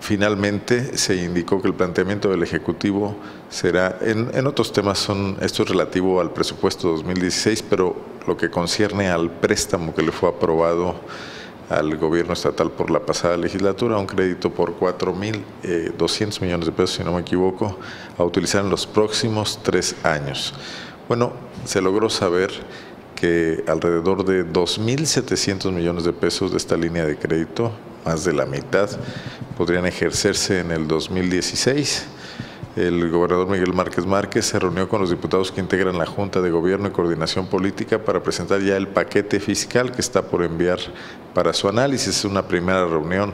Finalmente se indicó que el planteamiento del Ejecutivo será, en otros temas esto es relativo al presupuesto 2016, pero lo que concierne al préstamo que le fue aprobado al gobierno estatal por la pasada legislatura, un crédito por 4.200 millones de pesos, si no me equivoco, a utilizar en los próximos 3 años. Bueno, se logró saber que alrededor de 2.700 millones de pesos de esta línea de crédito, más de la mitad, podrían ejercerse en el 2016. El gobernador Miguel Márquez Márquez se reunió con los diputados que integran la Junta de Gobierno y Coordinación Política para presentar ya el paquete fiscal que está por enviar para su análisis. Es una primera reunión.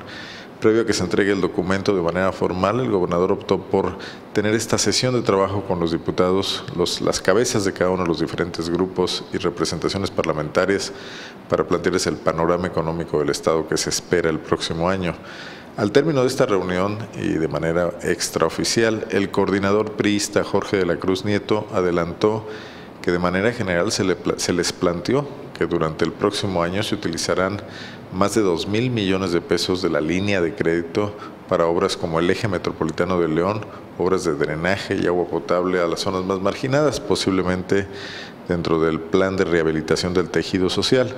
Previo a que se entregue el documento de manera formal, el gobernador optó por tener esta sesión de trabajo con los diputados, las cabezas de cada uno de los diferentes grupos y representaciones parlamentarias para plantearles el panorama económico del Estado que se espera el próximo año. Al término de esta reunión y de manera extraoficial, el coordinador priista Jorge de la Cruz Nieto adelantó que de manera general se les planteó que durante el próximo año se utilizarán más de 2.000 millones de pesos de la línea de crédito para obras como el Eje Metropolitano de León, obras de drenaje y agua potable a las zonas más marginadas, posiblemente dentro del plan de rehabilitación del tejido social.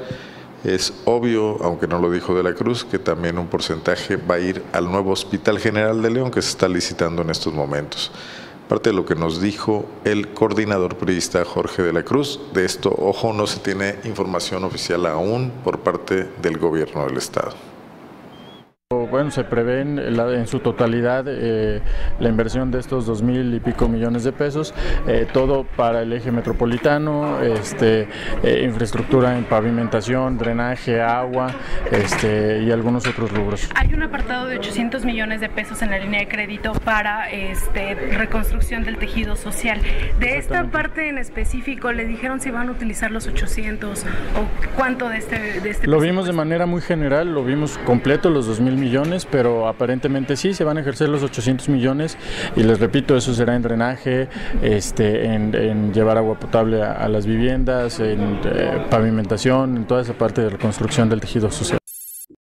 Es obvio, aunque no lo dijo de la Cruz, que también un porcentaje va a ir al nuevo Hospital General de León que se está licitando en estos momentos. Parte de lo que nos dijo el coordinador priista Jorge de la Cruz, de esto, ojo, no se tiene información oficial aún por parte del gobierno del Estado. Bueno, se prevén en su totalidad la inversión de estos 2.000 y pico millones de pesos, todo para el eje metropolitano, infraestructura en pavimentación, drenaje, agua y algunos otros rubros. Hay un apartado de 800 millones de pesos en la línea de crédito para reconstrucción del tejido social. De esta parte en específico, ¿le dijeron si van a utilizar los 800 o cuánto de este Lo vimos de manera muy general, lo vimos completo, los 2.000 millones. Pero aparentemente sí, se van a ejercer los 800 millones y les repito, eso será en drenaje, en llevar agua potable a las viviendas, en pavimentación, en toda esa parte de la construcción del tejido social.